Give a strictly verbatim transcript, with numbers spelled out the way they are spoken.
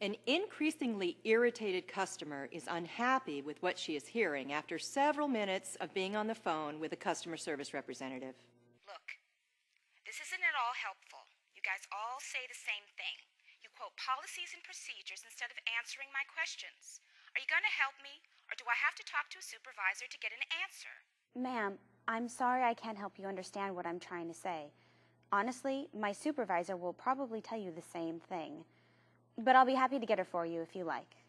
An increasingly irritated customer is unhappy with what she is hearing after several minutes of being on the phone with a customer service representative. Look, this isn't at all helpful. You guys all say the same thing. You quote policies and procedures instead of answering my questions. Are you going to help me, or do I have to talk to a supervisor to get an answer? Ma'am, I'm sorry I can't help you understand what I'm trying to say. Honestly, my supervisor will probably tell you the same thing. But I'll be happy to get her for you if you like.